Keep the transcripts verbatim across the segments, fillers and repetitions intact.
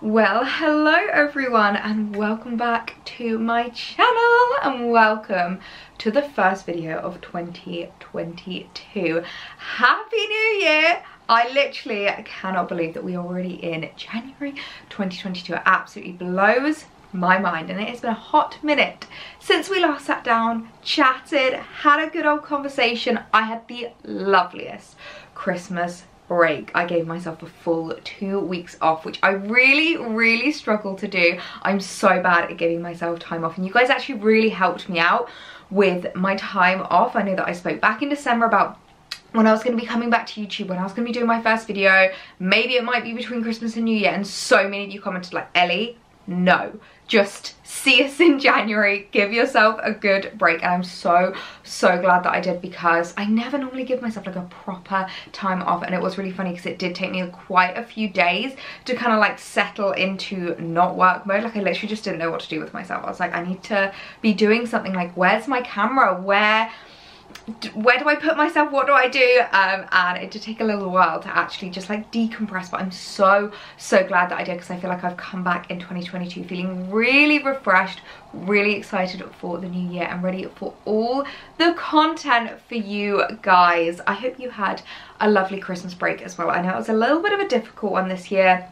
Well, hello everyone and welcome back to my channel and welcome to the first video of twenty twenty-two. Happy New Year! I literally cannot believe that we are already in January twenty twenty-two. It absolutely blows my mind, and it has been a hot minute since we last sat down, chatted, had a good old conversation. I had the loveliest Christmas break. I gave myself a full two weeks off, which I really really struggle to do. I'm so bad at giving myself time off, and you guys actually really helped me out with my time off. I know that I spoke back in December about when I was going to be coming back to YouTube, when I was going to be doing my first video, maybe it might be between Christmas and New Year, and so many of you commented like, Ellie, no, just see us in January, give yourself a good break. And I'm so so glad that I did, because I never normally give myself like a proper time off. And it was really funny because it did take me quite a few days to kind of like settle into not work mode. Like I literally just didn't know what to do with myself. I was like, I need to be doing something. Like, where's my camera? Where where do I put myself? What do I do? Um, and it did take a little while to actually just like decompress, but I'm so so glad that I did, because I feel like I've come back in twenty twenty-two feeling really refreshed, really excited for the new year, and ready for all the content for you guys. I hope you had a lovely Christmas break as well. I know it was a little bit of a difficult one this year.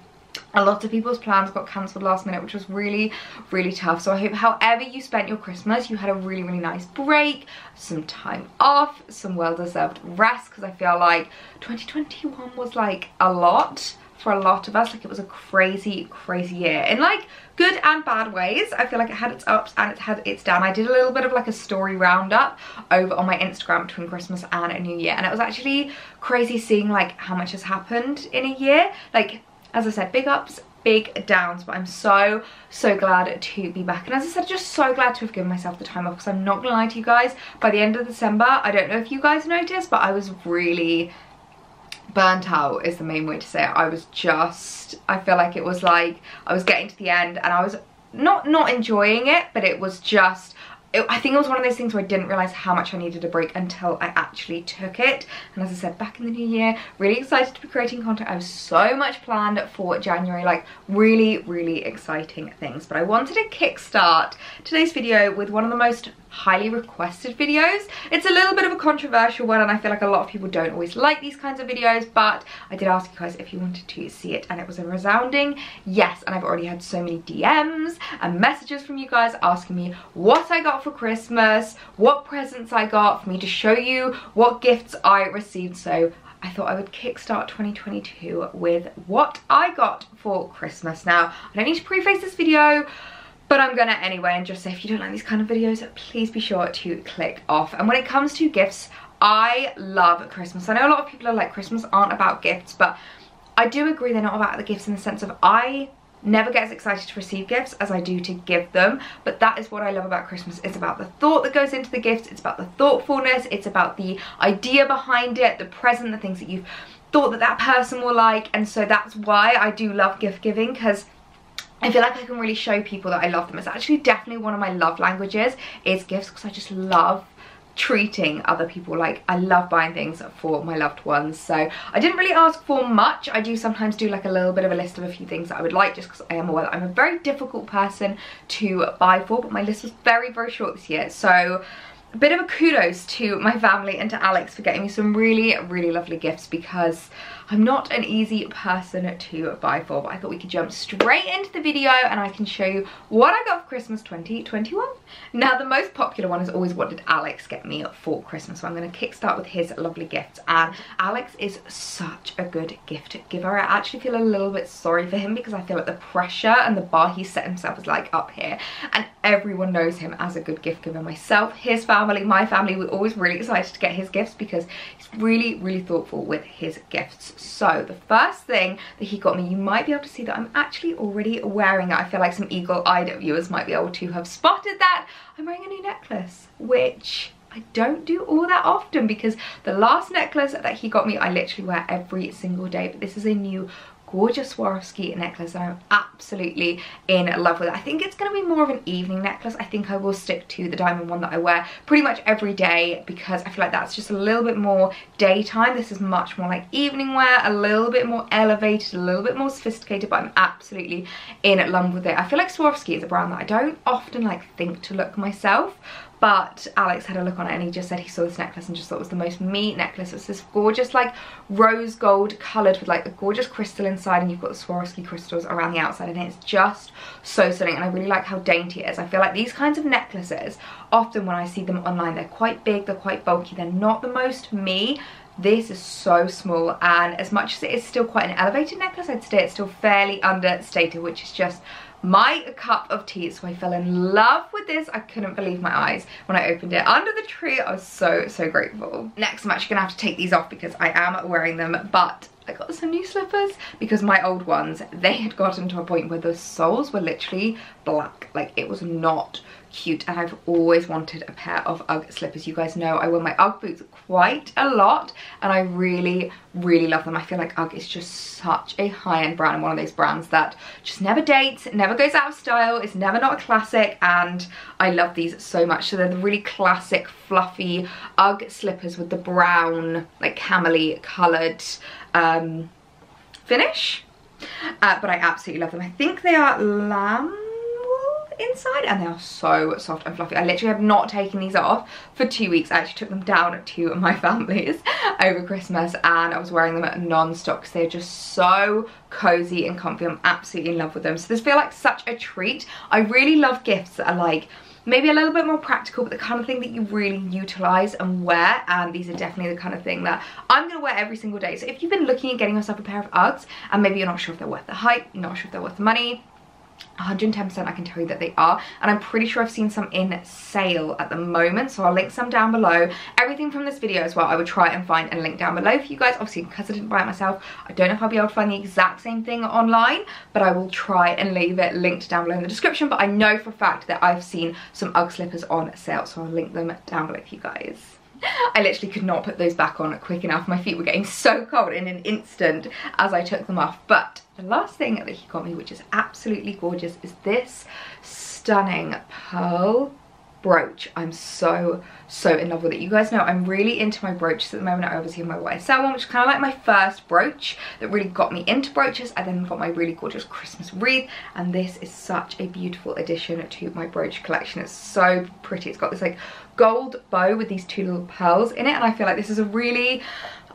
A lot of people's plans got cancelled last minute, which was really, really tough. So I hope however you spent your Christmas, you had a really, really nice break, some time off, some well-deserved rest, because I feel like twenty twenty-one was like a lot for a lot of us. Like it was a crazy, crazy year in like good and bad ways. I feel like it had its ups and it had its down. I did a little bit of like a story roundup over on my Instagram between Christmas and a new year. And it was actually crazy seeing like how much has happened in a year. Like, as I said, big ups, big downs, but I'm so, so glad to be back. And as I said, just so glad to have given myself the time off, because I'm not going to lie to you guys, by the end of December, I don't know if you guys noticed, but I was really burnt out is the main way to say it. I was just, I feel like it was like, I was getting to the end and I was not, not enjoying it, but it was just, I think it was one of those things where I didn't realise how much I needed a break until I actually took it. And as I said, back in the new year, really excited to be creating content. I have so much planned for January, like really, really exciting things. But I wanted to kickstart today's video with one of the most highly requested videos. It's a little bit of a controversial one, and I feel like a lot of people don't always like these kinds of videos, but I did ask you guys if you wanted to see it, and it was a resounding yes. And I've already had so many D Ms and messages from you guys asking me what I got for Christmas, what presents I got, for me to show you what gifts I received. So I thought I would kickstart twenty twenty-two with what I got for Christmas. Now, I don't need to preface this video, but I'm gonna anyway, and just say, if you don't like these kind of videos, please be sure to click off. And when it comes to gifts, I love Christmas. I know a lot of people are like, Christmas aren't about gifts, but I do agree they're not about the gifts, in the sense of I never get as excited to receive gifts as I do to give them. But that is what I love about Christmas. It's about the thought that goes into the gifts. It's about the thoughtfulness. It's about the idea behind it, the present, the things that you've thought that that person will like. And so that's why I do love gift giving, because I feel like I can really show people that I love them. It's actually definitely one of my love languages is gifts, because I just love treating other people. Like, I love buying things for my loved ones. So I didn't really ask for much. I do sometimes do like a little bit of a list of a few things that I would like, just because I am aware that I'm a very difficult person to buy for, but my list was very, very short this year. So a bit of a kudos to my family and to Alex for getting me some really, really lovely gifts, because I'm not an easy person to buy for. But I thought we could jump straight into the video and I can show you what I got for Christmas twenty twenty-one. Now, the most popular one is always, what did Alex get me for Christmas? So I'm going to kickstart with his lovely gifts. And Alex is such a good gift giver. I actually feel a little bit sorry for him, because I feel like the pressure and the bar he set himself is like up here. And everyone knows him as a good gift giver. Myself, his family, my family, we're always really excited to get his gifts, because he's really, really thoughtful with his gifts. So the first thing that he got me, you might be able to see that I'm actually already wearing it. I feel like some eagle-eyed viewers might be able to have spotted that. I'm wearing a new necklace, which I don't do all that often, because the last necklace that he got me, I literally wear every single day. But this is a new gorgeous Swarovski necklace, and I'm absolutely in love with it. I think it's going to be more of an evening necklace. I think I will stick to the diamond one that I wear pretty much every day because I feel like that's just a little bit more daytime. This is much more like evening wear, a little bit more elevated, a little bit more sophisticated, but I'm absolutely in love with it. I feel like Swarovski is a brand that I don't often like think to look myself, but Alex had a look on it and he just said he saw this necklace and just thought it was the most me necklace. It's this gorgeous like rose gold coloured with like a gorgeous crystal inside, and you've got the Swarovski crystals around the outside, and it's just so stunning, and I really like how dainty it is. I feel like these kinds of necklaces, often when I see them online, they're quite big, they're quite bulky, they're not the most me. This is so small, and as much as it is still quite an elevated necklace, I'd say it's still fairly understated, which is just my cup of tea. So I fell in love with this. I couldn't believe my eyes when I opened it under the tree. I was so, so grateful. Next, I'm actually gonna have to take these off because I am wearing them, but I got some new slippers because my old ones, they had gotten to a point where the soles were literally black. Like, it was not cute, and I've always wanted a pair of UGG slippers. You guys know I wear my UGG boots quite a lot, and I really, really love them. I feel like UGG is just such a high-end brand, and one of those brands that just never dates, never goes out of style, it's never not a classic, and I love these so much. So they're the really classic, fluffy UGG slippers with the brown, like camely coloured um, finish, uh, but I absolutely love them. I think they are lamb inside, and they are so soft and fluffy. I literally have not taken these off for two weeks. I actually took them down to my family's over Christmas, and I was wearing them non-stop because they're just so cozy and comfy. I'm absolutely in love with them, so this feels like such a treat. I really love gifts that are like maybe a little bit more practical, but the kind of thing that you really utilise and wear, and these are definitely the kind of thing that I'm going to wear every single day. So if you've been looking at getting yourself a pair of UGGs, and maybe you're not sure if they're worth the hype, you're not sure if they're worth the money, one hundred ten percent I can tell you that they are, and I'm pretty sure I've seen some in sale at the moment, so I'll link some down below. Everything from this video as well I would try and find and link down below for you guys, obviously because I didn't buy it myself. I don't know if I'll be able to find the exact same thing online, but I will try and leave it linked down below in the description. But I know for a fact that I've seen some UGG slippers on sale, so I'll link them down below for you guys. I literally could not put those back on quick enough. My feet were getting so cold in an instant as I took them off. But the last thing that he got me, which is absolutely gorgeous, is this stunning pearl brooch. I'm so, so in love with it. You guys know I'm really into my brooches at the moment. I obviously have my Y S L one, which is kind of like my first brooch that really got me into brooches. I then got my really gorgeous Christmas wreath, and this is such a beautiful addition to my brooch collection. It's so pretty. It's got this like gold bow with these two little pearls in it, and I feel like this is a really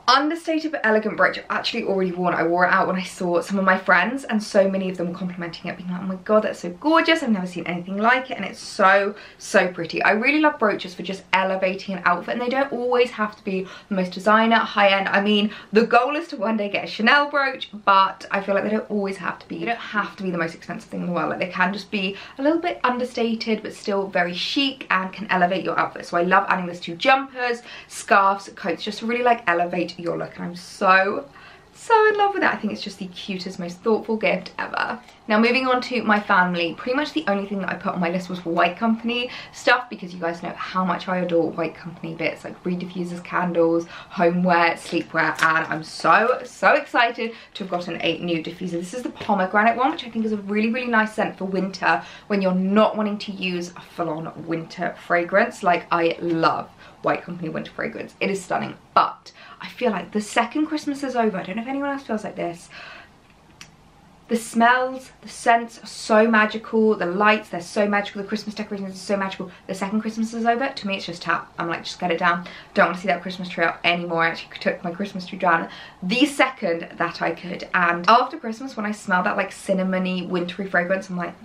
understated but elegant brooch. I've actually already worn it. I wore it out when I saw some of my friends, and so many of them complimenting it, being like, oh my god, that's so gorgeous, I've never seen anything like it, and it's so, so pretty. I really love brooches for just elevating an outfit, and they don't always have to be the most designer, high-end. I mean, the goal is to one day get a Chanel brooch, but I feel like they don't always have to be, they don't have to be the most expensive thing in the world. Like, they can just be a little bit understated but still very chic and can elevate your outfit. So I love adding this to jumpers, scarves, coats, just to really like elevate your look, and I'm so, so in love with that. I think it's just the cutest, most thoughtful gift ever. Now, moving on to my family, pretty much the only thing that I put on my list was White Company stuff, because you guys know how much I adore White Company bits, like reed diffusers, candles, homeware, sleepwear, and I'm so, so excited to have gotten a new diffuser. This is the pomegranate one, which I think is a really, really nice scent for winter when you're not wanting to use a full-on winter fragrance. Like, I love White Company winter fragrance. It is stunning, but I feel like the second Christmas is over, I don't know if anyone else feels like this, the smells, the scents are so magical, the lights, they're so magical, the Christmas decorations are so magical. The second Christmas is over, to me it's just tap. I'm like, just get it down. Don't want to see that Christmas tree up anymore. I actually took my Christmas tree down the second that I could, and after Christmas, when I smell that like cinnamony, wintry fragrance, I'm like,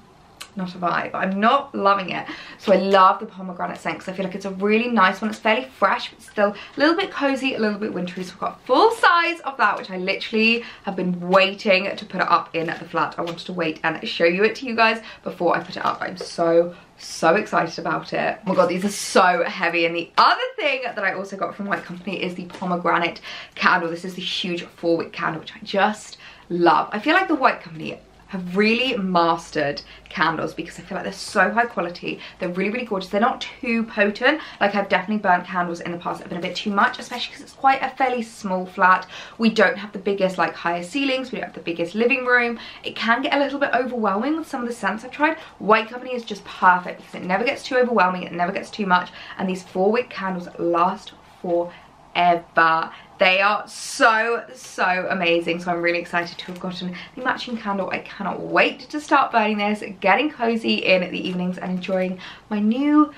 not a vibe. I'm not loving it. So I love the pomegranate scent because I feel like it's a really nice one. It's fairly fresh, but still a little bit cozy, a little bit wintry. So I've got full size of that, which I literally have been waiting to put it up in the flat. I wanted to wait and show you it to you guys before I put it up. I'm so, so excited about it. Oh my god, these are so heavy. And the other thing that I also got from White Company is the pomegranate candle. This is the huge four wick candle, which I just love. I feel like the White Company have really mastered candles because I feel like they're so high quality. They're really, really gorgeous. They're not too potent. Like, I've definitely burnt candles in the past that have been a bit too much, especially because it's quite a fairly small flat. We don't have the biggest, like, higher ceilings. We don't have the biggest living room. It can get a little bit overwhelming with some of the scents I've tried. White Company is just perfect because it never gets too overwhelming. It never gets too much. And these four-wick candles last forever. They are so, so amazing. So I'm really excited to have gotten the matching candle. I cannot wait to start burning this, getting cozy in the evenings and enjoying my new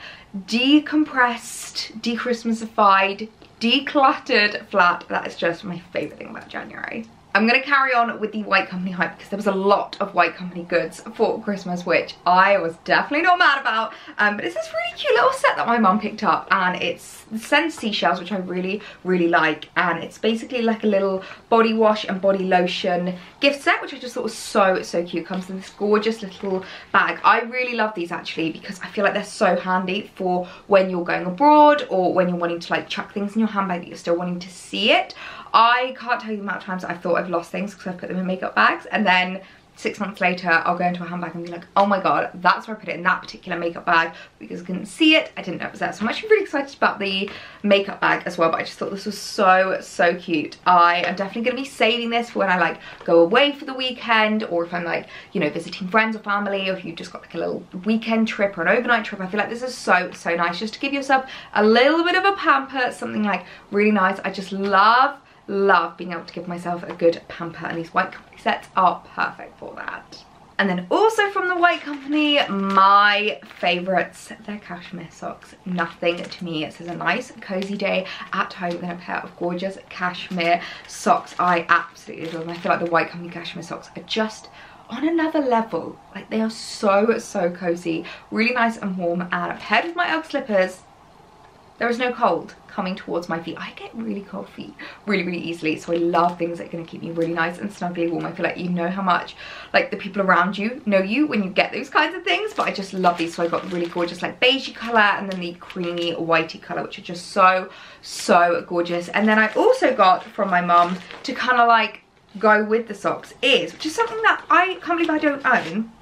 decompressed, de-Christmasified, decluttered flat. That is just my favorite thing about January. I'm going to carry on with the White Company hype because there was a lot of White Company goods for Christmas, which I was definitely not mad about. Um, but it's this really cute little set that my mum picked up, and it's the scent seashells, which I really, really like. And it's basically like a little body wash and body lotion gift set, which I just thought was so, so cute. Comes in this gorgeous little bag. I really love these actually because I feel like they're so handy for when you're going abroad or when you're wanting to like chuck things in your handbag but you're still wanting to see it. I can't tell you the amount of times that I've thought I've lost things because I've put them in makeup bags, and then six months later I'll go into a handbag and be like, oh my god, that's where I put it, in that particular makeup bag, because I couldn't see it, I didn't know it was there. So I'm actually really excited about the makeup bag as well, but I just thought this was so, so cute. I am definitely going to be saving this for when I like go away for the weekend, or if I'm like, you know, visiting friends or family, or if you've just got like a little weekend trip or an overnight trip. I feel like this is so, so nice just to give yourself a little bit of a pamper, something like really nice. I just love love being able to give myself a good pamper, and these White Company sets are perfect for that. And then also from the White Company, my favourites, their cashmere socks. Nothing to me. This is a nice cozy day at home in a pair of gorgeous cashmere socks. I absolutely love them. I feel like the White Company cashmere socks are just on another level. Like, they are so, so cozy, really nice and warm, and paired with my UGG slippers, there is no cold coming towards my feet. I get really cold feet really, really easily, so I love things that are going to keep me really nice and snuggly warm. I feel like you know how much, like, the people around you know you when you get those kinds of things, but I just love these. So I got the really gorgeous, like, beigey colour, and then the creamy whitey colour, which are just so, so gorgeous. And then I also got from my mum to kind of, like, go with the socks is, which is something that I can't believe I don't own.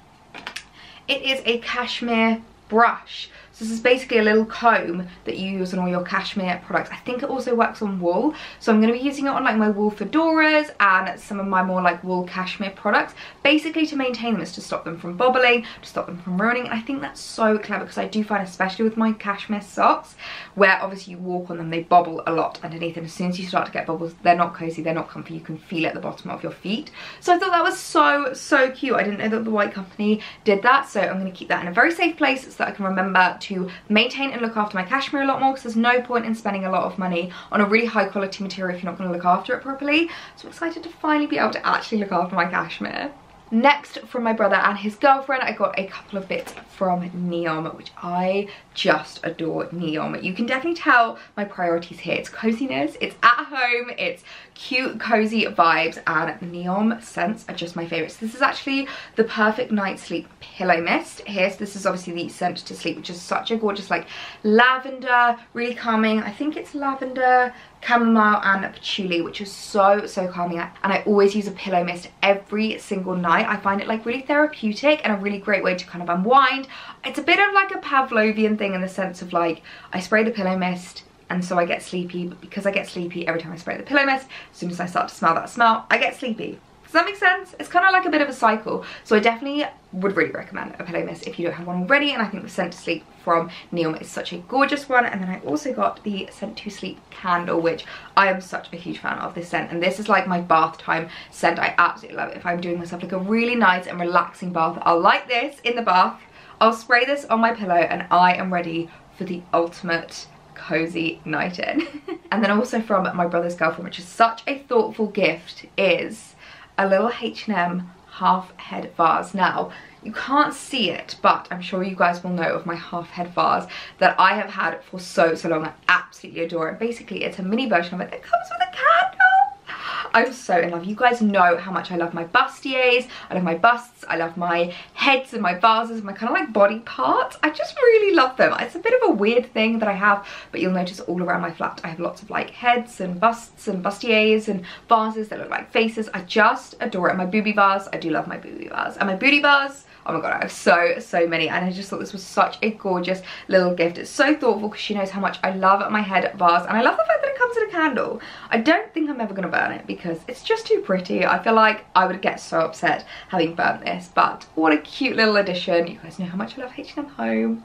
It is a cashmere brush. So this is basically a little comb that you use on all your cashmere products. I think it also works on wool, so I'm going to be using it on like my wool fedoras and some of my more like wool cashmere products, basically to maintain them. It's to stop them from bobbling, to stop them from ruining. And I think that's so clever because I do find, especially with my cashmere socks, where obviously you walk on them, they bobble a lot underneath, and as soon as you start to get bobbles, they're not cozy, they're not comfy, you can feel it at the bottom of your feet. So I thought that was so, so cute. I didn't know that the White Company did that, so I'm going to keep that in a very safe place so that I can remember to to maintain and look after my cashmere a lot more, because there's no point in spending a lot of money on a really high quality material if you're not going to look after it properly. So I'm excited to finally be able to actually look after my cashmere. Next, from my brother and his girlfriend, I got a couple of bits from Neom, which I just adore. Neom, you can definitely tell my priorities here. It's coziness, it's at home, it's cute, cozy vibes, and Neom scents are just my favourites. This is actually the perfect night's sleep pillow mist here. So this is obviously the scent to sleep, which is such a gorgeous, like, lavender, really calming. I think it's lavender, chamomile and patchouli, which is so, so calming. And I always use a pillow mist every single night. I find it like really therapeutic and a really great way to kind of unwind. It's a bit of like a Pavlovian thing in the sense of, like, I spray the pillow mist and so I get sleepy, but because I get sleepy every time I spray the pillow mist, as soon as I start to smell that smell, I get sleepy. Does that make sense? It's kind of like a bit of a cycle. So I definitely would really recommend a pillow mist if you don't have one already, and I think the scent to sleep from Neom is such a gorgeous one. And then I also got the scent to sleep candle, which I am such a huge fan of this scent, and this is like my bath time scent. I absolutely love it. If I'm doing myself like a really nice and relaxing bath, I'll light this in the bath, I'll spray this on my pillow, and I am ready for the ultimate cozy night in. And then also from my brother's girlfriend, which is such a thoughtful gift, is a little H and M half head vase. Now, you can't see it, but I'm sure you guys will know of my half head vase that I have had for so, so long. I absolutely adore it. Basically, it's a mini version of it that comes with a candle. I'm so in love. You guys know how much I love my bustiers, I love my busts, I love my heads and my vases, my kind of like body parts. I just really love them. It's a bit of a weird thing that I have, but you'll notice all around my flat I have lots of like heads and busts and bustiers and vases that look like faces. I just adore it. And my boobie vase, I do love my boobie vase. And my booty vase, oh my god, I have so, so many, and I just thought this was such a gorgeous little gift. It's so thoughtful because she knows how much I love my head vase, and I love the fact that it comes in a candle. I don't think I'm ever going to burn it because it's just too pretty. I feel like I would get so upset having burnt this, but what a cute little addition. You guys know how much I love H and M Home.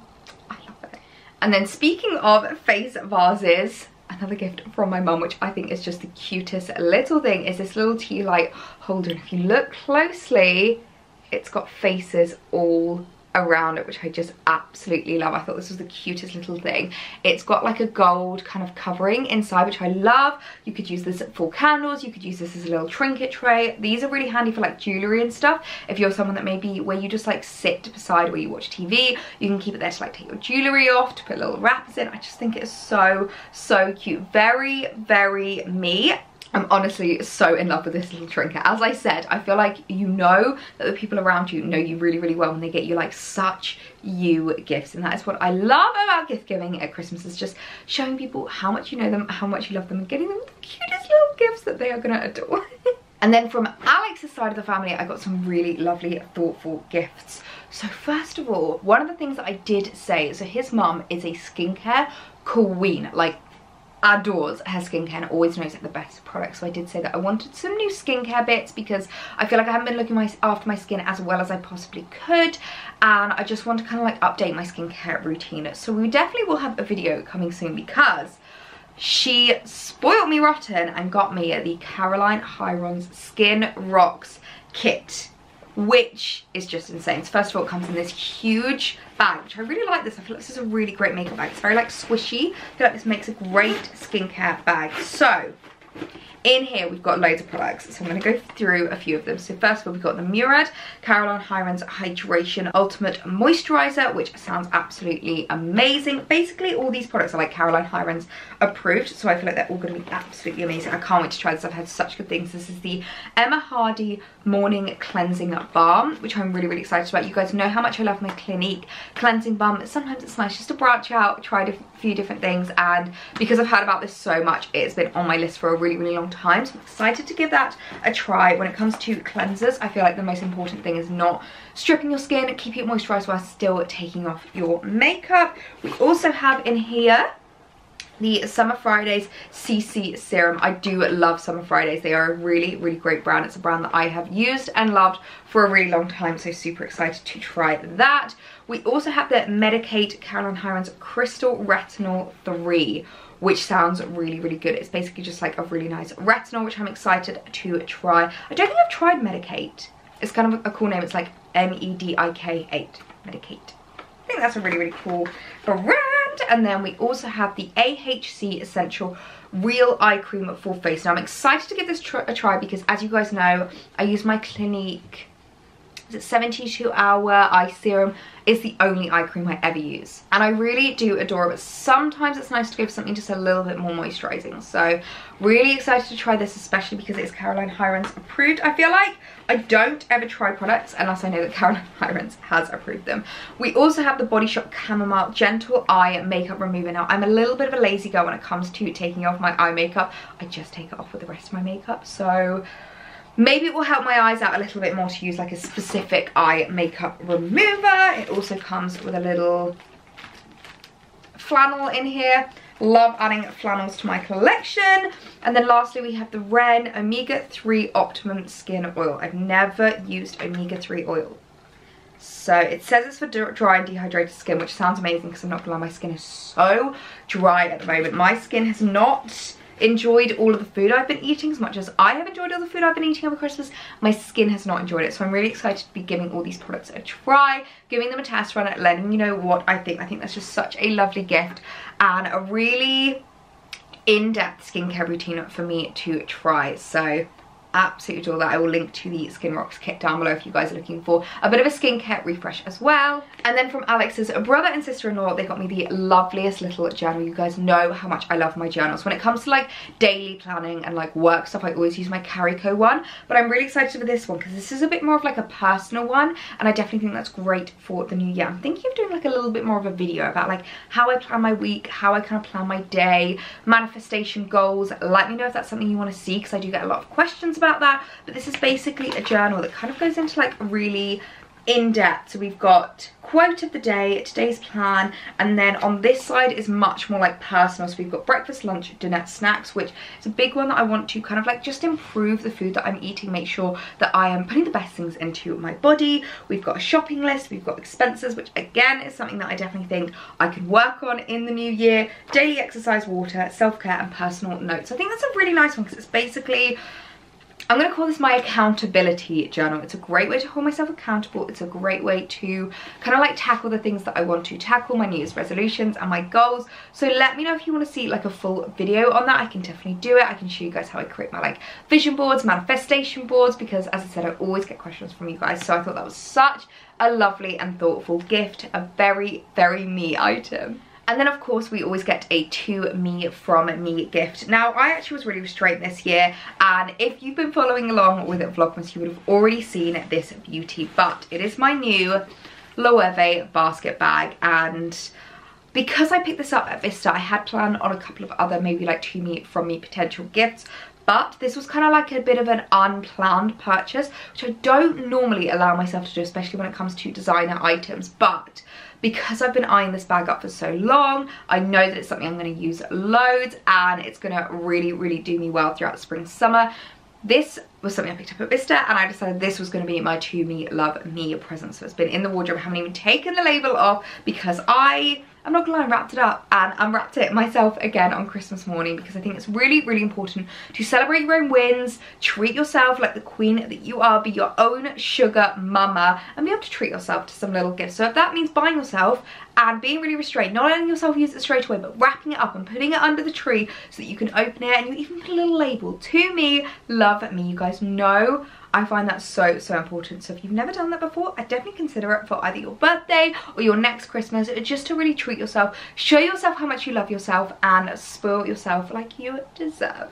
I love it. And then speaking of face vases, another gift from my mum, which I think is just the cutest little thing, is this little tea light holder. And if you look closely, it's got faces all around it, which I just absolutely love. I thought this was the cutest little thing. It's got like a gold kind of covering inside, which I love. You could use this for candles, you could use this as a little trinket tray. These are really handy for like jewellery and stuff. If you're someone that maybe where you just like sit beside where you watch T V, you can keep it there to like take your jewellery off, to put little wraps in. I just think it is so, so cute. Very, very me. I'm honestly so in love with this little trinket. As I said, I feel like you know that the people around you know you really, really well when they get you like such you gifts. And that is what I love about gift giving at Christmas, is just showing people how much you know them, how much you love them, and getting them the cutest little gifts that they are gonna adore. And then from Alex's side of the family, I got some really lovely, thoughtful gifts. So first of all, one of the things that I did say, so his mum is a skincare queen, like adores her skincare and always knows like the best products. So I did say that I wanted some new skincare bits because I feel like I haven't been looking my, after my skin as well as I possibly could, and I just want to kind of like update my skincare routine. So we definitely will have a video coming soon because she spoiled me rotten and got me the Caroline Hirons Skin Rocks kit, which is just insane. So first of all, it comes in this huge bag, which I really like this. I feel like this is a really great makeup bag. It's very like swishy. I feel like this makes a great skincare bag. So in here we've got loads of products, so I'm going to go through a few of them. So first of all, we've got the Murad Caroline Hirons Hydration Ultimate Moisturizer, which sounds absolutely amazing. Basically all these products are like Caroline Hirons approved, so I feel like they're all going to be absolutely amazing. I can't wait to try this. I've heard such good things. This is the Emma Hardie Morning Cleansing Balm, which I'm really, really excited about. You guys know how much I love my Clinique Cleansing Balm. Sometimes it's nice just to branch out, try a few different things, and because I've heard about this so much, it's been on my list for a really, really long time. time so I'm excited to give that a try. When it comes to cleansers, I feel like the most important thing is not stripping your skin, keep it moisturized while still taking off your makeup. We also have in here the Summer Fridays C C Serum. I do love Summer Fridays. They are a really, really great brand. It's a brand that I have used and loved for a really long time, so super excited to try that. We also have the Medik eight Caroline Hirons Crystal Retinol three, which sounds really, really good. It's basically just like a really nice retinol, which I'm excited to try. I don't think I've tried Medik eight. It's kind of a cool name. It's like M E D I K eight, Medik eight. I think that's a really, really cool brand. And then we also have the A H C Essential Real Eye Cream for Face. Now I'm excited to give this tr a try because, as you guys know, I use my Clinique seventy-two hour eye serum. Is the only eye cream I ever use, and I really do adore it, but sometimes it's nice to go for something just a little bit more moisturizing. So really excited to try this, especially because it's Caroline Hirons approved. I feel like I don't ever try products unless I know that Caroline Hirons has approved them. We also have the Body Shop Chamomile Gentle Eye Makeup Remover. Now I'm a little bit of a lazy girl when it comes to taking off my eye makeup. I just take it off with the rest of my makeup, so maybe it will help my eyes out a little bit more to use like a specific eye makeup remover. It also comes with a little flannel in here. Love adding flannels to my collection. And then lastly, we have the Ren Omega three Optimum Skin Oil. I've never used Omega three oil. So it says it's for dry and dehydrated skin, which sounds amazing because I'm not gonna lie, my skin is so dry at the moment. My skin has not enjoyed all of the food I've been eating as much as I have enjoyed all the food I've been eating over Christmas. My skin has not enjoyed it, so I'm really excited to be giving all these products a try, giving them a test run, and letting you know what I think. I think that's just such a lovely gift and a really in-depth skincare routine for me to try. So absolutely adore that. I will link to the Skin Rocks kit down below if you guys are looking for a bit of a skincare refresh as well. And then from Alex's brother and sister-in-law, they got me the loveliest little journal. You guys know how much I love my journals. When it comes to like daily planning and like work stuff, I always use my Carico one, but I'm really excited for this one because this is a bit more of like a personal one, and I definitely think that's great for the new year. I'm thinking of doing like a little bit more of a video about like how I plan my week, how I kind of plan my day, manifestation goals. Let me know if that's something you want to see because I do get a lot of questions about that. But this is basically a journal that kind of goes into like really in-depth. So we've got quote of the day, today's plan, and then on this side is much more like personal. So we've got breakfast, lunch, dinner, snacks, which is a big one that I want to kind of like just improve the food that I'm eating, make sure that I am putting the best things into my body. We've got a shopping list, we've got expenses, which again is something that I definitely think I can work on in the new year. Daily exercise, water, self-care, and personal notes. I think that's a really nice one because it's basically, I'm going to call this my accountability journal. It's a great way to hold myself accountable. It's a great way to kind of like tackle the things that I want to tackle, my New Year's resolutions and my goals. So let me know if you want to see like a full video on that. I can definitely do it. I can show you guys how I create my like vision boards, manifestation boards, because as I said, I always get questions from you guys. So I thought that was such a lovely and thoughtful gift, a very, very me item. And then of course we always get a to me from me gift. Now I actually was really restrained this year, and if you've been following along with Vlogmas you would have already seen this beauty, but it is my new Loewe basket bag. And because I picked this up at Vista, I had planned on a couple of other maybe like to me from me potential gifts, but this was kind of like a bit of an unplanned purchase, which I don't normally allow myself to do, especially when it comes to designer items. But because I've been eyeing this bag up for so long, I know that it's something I'm going to use loads, and it's going to really, really do me well throughout spring, summer. This was something I picked up at Vista, and I decided this was going to be my to me, love me present. So it's been in the wardrobe. I haven't even taken the label off because I... I'm not gonna lie, I wrapped it up and unwrapped it myself again on Christmas morning, because I think it's really, really important to celebrate your own wins, treat yourself like the queen that you are, be your own sugar mama, and be able to treat yourself to some little gifts. So if that means buying yourself and being really restrained, not letting yourself use it straight away, but wrapping it up and putting it under the tree so that you can open it, and you even put a little label, to me, love me. You guys know I find that so, so important. So if you've never done that before, I definitely consider it for either your birthday or your next Christmas, just to really treat yourself, show yourself how much you love yourself, and spoil yourself like you deserve.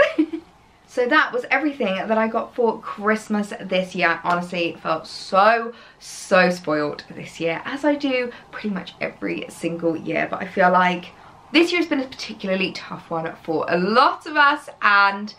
So that was everything that I got for Christmas this year. Honestly, felt so, so spoiled this year, as I do pretty much every single year. But I feel like this year has been a particularly tough one for a lot of us, and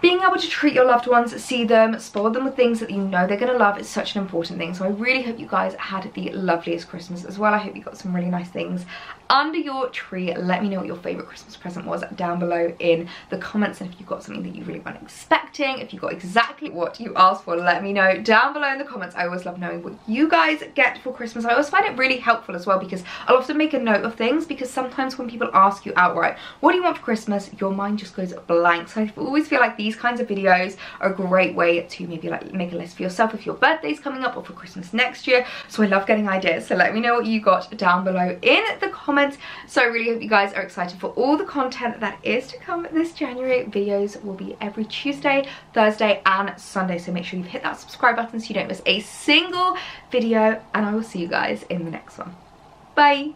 being able to treat your loved ones, see them, spoil them with things that you know they're going to love is such an important thing. So I really hope you guys had the loveliest Christmas as well. I hope you got some really nice things under your tree. Let me know what your favourite Christmas present was down below in the comments. And if you got something that you really weren't expecting, if you got exactly what you asked for, let me know down below in the comments. I always love knowing what you guys get for Christmas. I always find it really helpful as well, because I'll often make a note of things, because sometimes when people ask you outright, what do you want for Christmas? Your mind just goes blank. So I always feel like these These kinds of videos are a great way to maybe like make a list for yourself if your birthday's coming up or for Christmas next year. So I love getting ideas. So let me know what you got down below in the comments. So I really hope you guys are excited for all the content that is to come this January. Videos will be every Tuesday, Thursday, and Sunday. So make sure you've hit that subscribe button so you don't miss a single video. And I will see you guys in the next one. Bye.